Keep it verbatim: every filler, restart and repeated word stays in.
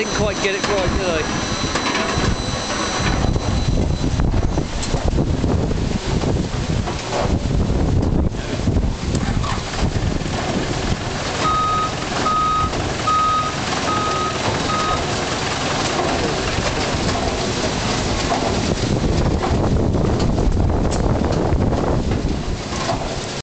I didn't quite get it right, did I?